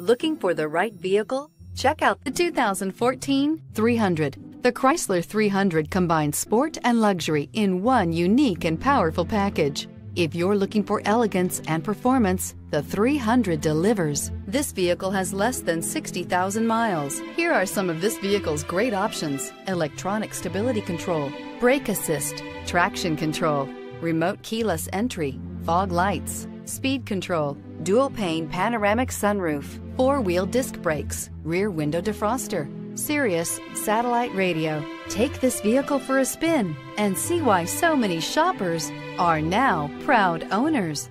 Looking for the right vehicle? Check out the 2014 300. The Chrysler 300 combines sport and luxury in one unique and powerful package. If you're looking for elegance and performance, the 300 delivers. This vehicle has less than 60,000 miles. Here are some of this vehicle's great options: electronic stability control, brake assist, traction control, remote keyless entry, fog lights, speed control, dual pane panoramic sunroof, four-wheel disc brakes, rear window defroster, Sirius satellite radio. Take this vehicle for a spin and see why so many shoppers are now proud owners.